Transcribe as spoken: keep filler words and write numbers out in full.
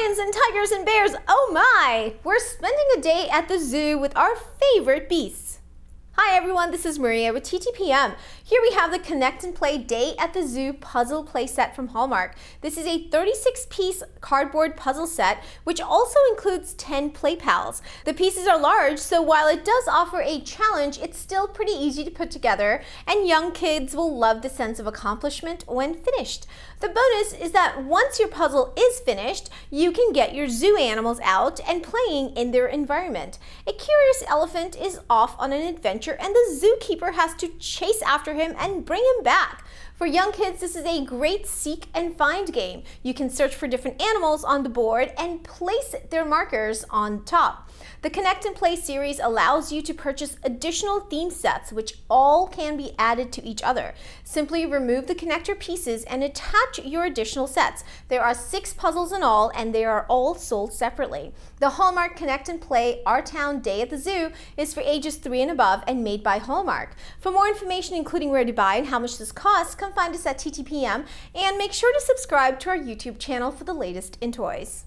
lions and tigers and bears, oh my! We're spending a day at the zoo with our favorite beasts. Hi everyone, this is Maria with T T P M. Here we have the Connect and Play Day at the Zoo puzzle play set from Hallmark. This is a thirty-six piece cardboard puzzle set, which also includes ten play pals. The pieces are large, so while it does offer a challenge, it's still pretty easy to put together, and young kids will love the sense of accomplishment when finished. The bonus is that once your puzzle is finished, you can get your zoo animals out and playing in their environment. A curious elephant is off on an adventure, and the zookeeper has to chase after him and bring him back. For young kids, this is a great seek and find game. You can search for different animals on the board and place their markers on top. The Connect and Play series allows you to purchase additional theme sets, which all can be added to each other. Simply remove the connector pieces and attach your additional sets. There are six puzzles in all, and they are all sold separately. The Hallmark Connect and Play Our Town Day at the Zoo is for ages three and above and made by Hallmark. For more information, including where to buy and how much this costs, come find us at T T P M, and make sure to subscribe to our YouTube channel for the latest in toys.